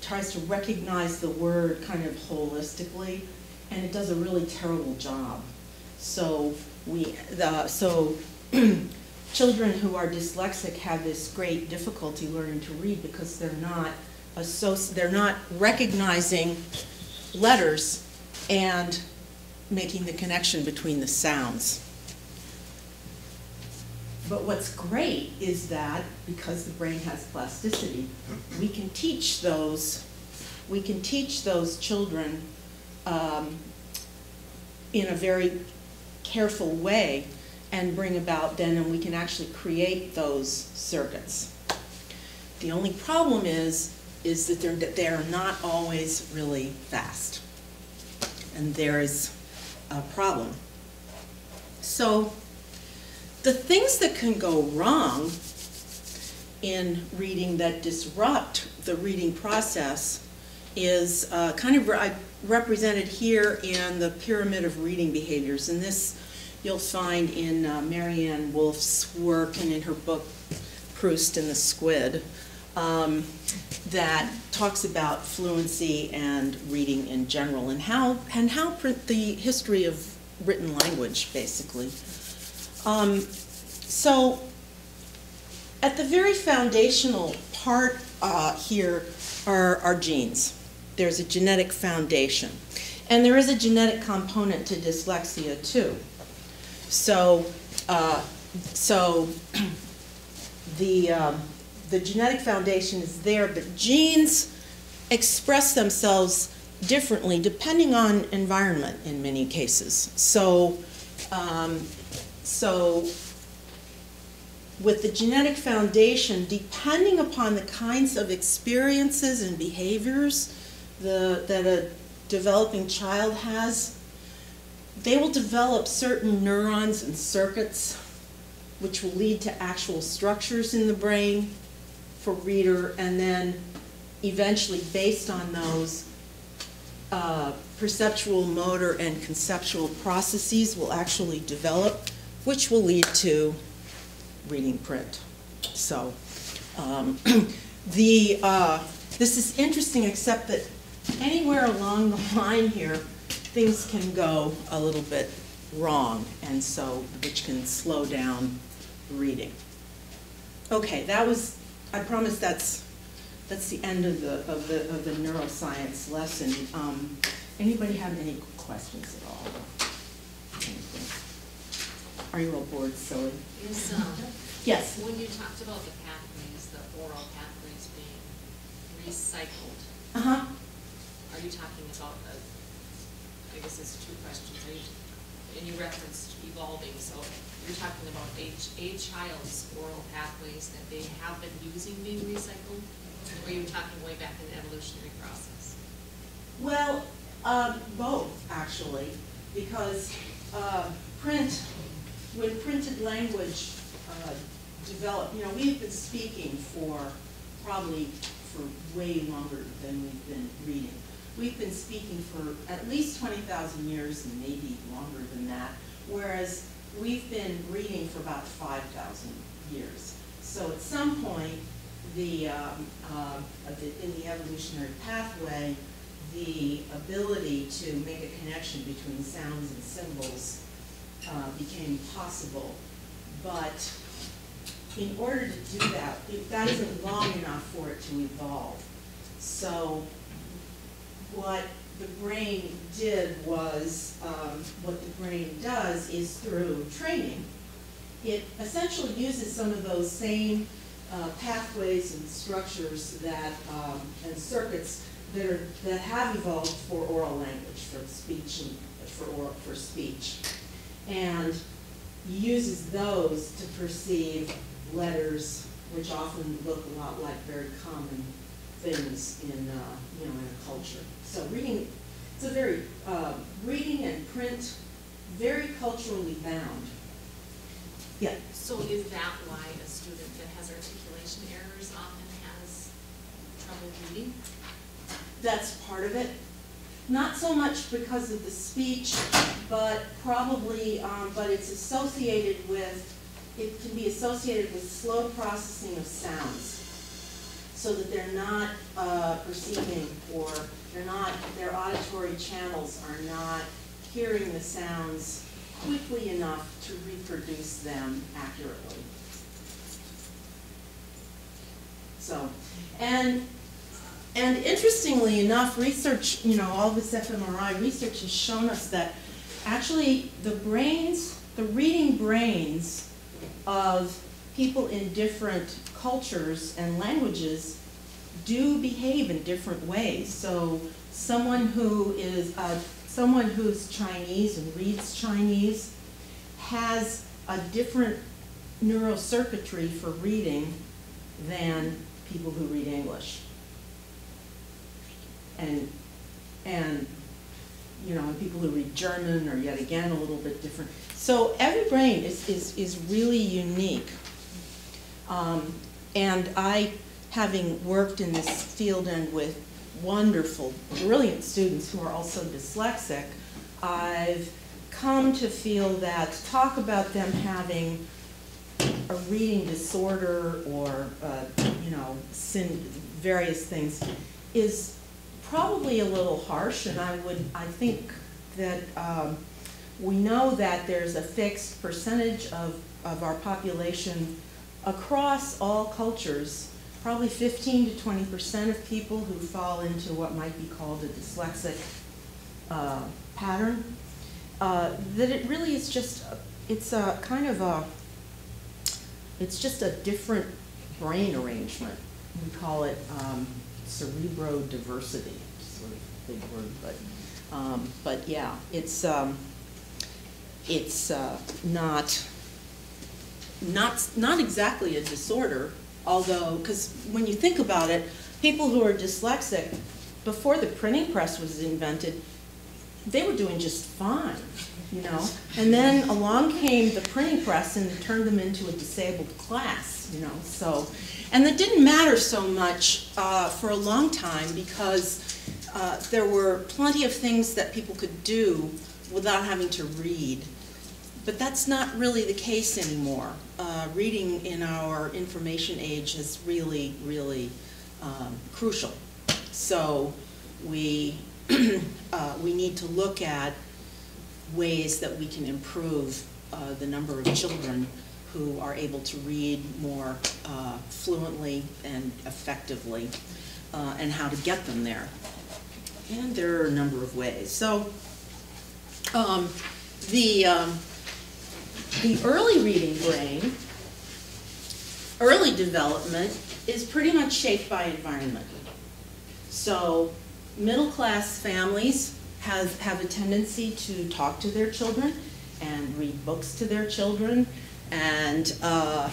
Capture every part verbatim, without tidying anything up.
Tries to recognize the word kind of holistically, and it does a really terrible job. So we, the, so children who are dyslexic have this great difficulty learning to read because they're not associ they're not recognizing letters and making the connection between the sounds. But what's great is that because the brain has plasticity, we can teach those, we can teach those children um, in a very careful way and bring about then, and we can actually create those circuits. The only problem is, is that they're, that they're not always really fast. And there is a problem. So, the things that can go wrong in reading that disrupt the reading process is uh, kind of re represented here in the pyramid of reading behaviors. And this you'll find in uh, Marianne Wolfe's work and in her book, Proust and the Squid, um, that talks about fluency and reading in general and how, and how print the history of written language, basically. Um, so, at the very foundational part uh, here are, are genes. There's a genetic foundation. And there is a genetic component to dyslexia, too. So, uh, so the, um, the genetic foundation is there, but genes express themselves differently depending on environment in many cases. So, um, So with the genetic foundation, depending upon the kinds of experiences and behaviors the, that a developing child has, they will develop certain neurons and circuits which will lead to actual structures in the brain for reader, and then eventually based on those, uh, perceptual, motor, and conceptual processes will actually develop, which will lead to reading print. So um, the, uh, this is interesting, except that anywhere along the line here, things can go a little bit wrong, and so which can slow down reading. Okay, that was, I promise that's, that's the end of the, of the, of the neuroscience lesson. Um, anybody have any questions at all? Anything? Are you all bored, silly? Is, um, yes. When you talked about the pathways, the oral pathways being recycled, uh-huh. Are you talking about, the, I guess it's two questions, are you, and you referenced evolving, so you're talking about a, a child's oral pathways that they have been using being recycled, or are you talking way back in the evolutionary process? Well, um, both, actually, because uh, print, when printed language uh, developed, you know, we've been speaking for probably for way longer than we've been reading. We've been speaking for at least twenty thousand years and maybe longer than that, whereas we've been reading for about five thousand years. So at some point, the, um, uh, the, in the evolutionary pathway, the ability to make a connection between sounds and symbols Uh, became possible, but in order to do that, it, that isn't long enough for it to evolve. So what the brain did was, um, what the brain does is through training, it essentially uses some of those same uh, pathways and structures that, um, and circuits that, are, that have evolved for oral language, for speech, and, for, oral, for speech. And uses those to perceive letters, which often look a lot like very common things in uh, you know in a culture. So reading, it's a very uh, reading and print, very culturally bound. Yeah. So is that why a student that has articulation errors often has trouble reading? That's part of it. Not so much because of the speech, but probably, um, but it's associated with, it can be associated with slow processing of sounds. so that they're not uh, perceiving, or they're not, their auditory channels are not hearing the sounds quickly enough to reproduce them accurately. So, and and interestingly enough, research, you know, all this fMRI research has shown us that actually the brains, the reading brains of people in different cultures and languages do behave in different ways. So someone who is uh, someone who's Chinese and reads Chinese has a different neurocircuitry for reading than people who read English. And and you know, and people who read German are yet again a little bit different. So every brain is is, is really unique. Um, and I, having worked in this field and with wonderful, brilliant students who are also dyslexic, I've come to feel that talk about them having a reading disorder or, uh, you know, sin, various things is probably a little harsh, and I would, I think that um, we know that there's a fixed percentage of, of our population across all cultures, probably fifteen to twenty percent of people who fall into what might be called a dyslexic uh, pattern, uh, that it really is just, it's a kind of a, it's just a different brain arrangement. We call it um, cerebrodiversity, sort of a big word, but, um, but yeah, it's, um, it's uh, not, Not, not exactly a disorder, although, because when you think about it, people who are dyslexic, before the printing press was invented, they were doing just fine, you know? And then along came the printing press and turned them into a disabled class, you know? So, and that didn't matter so much uh, for a long time, because uh, there were plenty of things that people could do without having to read. But that's not really the case anymore. Uh, reading in our information age is really, really um, crucial. So we, uh, we need to look at ways that we can improve uh, the number of children who are able to read more uh, fluently and effectively, uh, and how to get them there. And there are a number of ways. So um, the, um, The early reading brain, early development, is pretty much shaped by environment. So middle class families have, have a tendency to talk to their children and read books to their children and uh,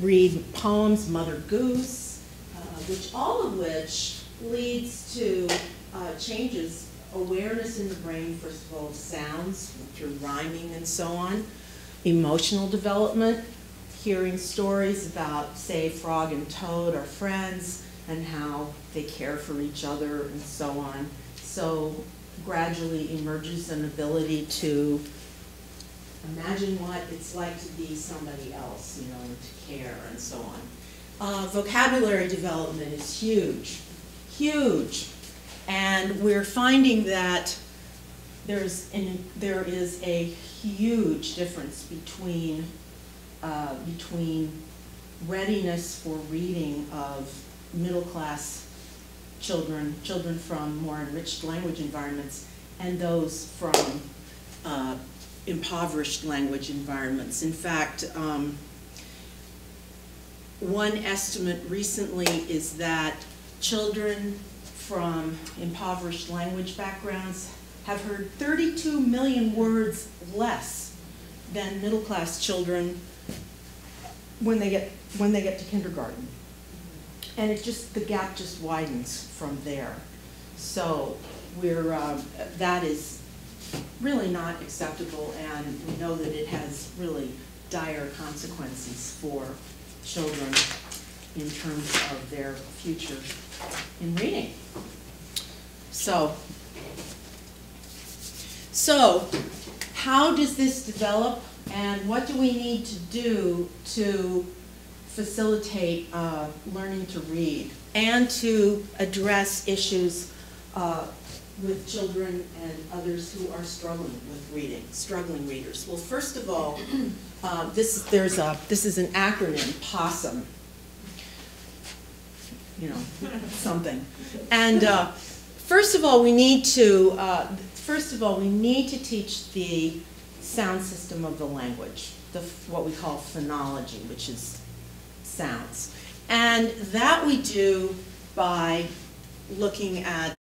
read poems, Mother Goose, uh, which all of which leads to uh, changes, awareness in the brain, first of all, sounds through rhyming and so on. Emotional development, hearing stories about, say, Frog and Toad Are Friends, and how they care for each other and so on. So gradually emerges an ability to imagine what it's like to be somebody else, you know, and to care and so on. Uh, vocabulary development is huge, huge. And we're finding that There's an, there is a huge difference between, uh, between readiness for reading of middle class children, children from more enriched language environments, and those from uh, impoverished language environments. In fact, um, one estimate recently is that children from impoverished language backgrounds have heard thirty-two million words less than middle-class children when they get when they get to kindergarten, and it just the gap just widens from there. So we're uh, that is really not acceptable, and we know that it has really dire consequences for children in terms of their future in reading. So. So, how does this develop, and what do we need to do to facilitate uh, learning to read and to address issues uh, with children and others who are struggling with reading, struggling readers. Well, first of all, uh, this there's a this is an acronym, POSSUM. You know, something. And uh, first of all, we need to uh, first of all we need to teach the sound system of the language, the what we call phonology, which is sounds, and that we do by looking at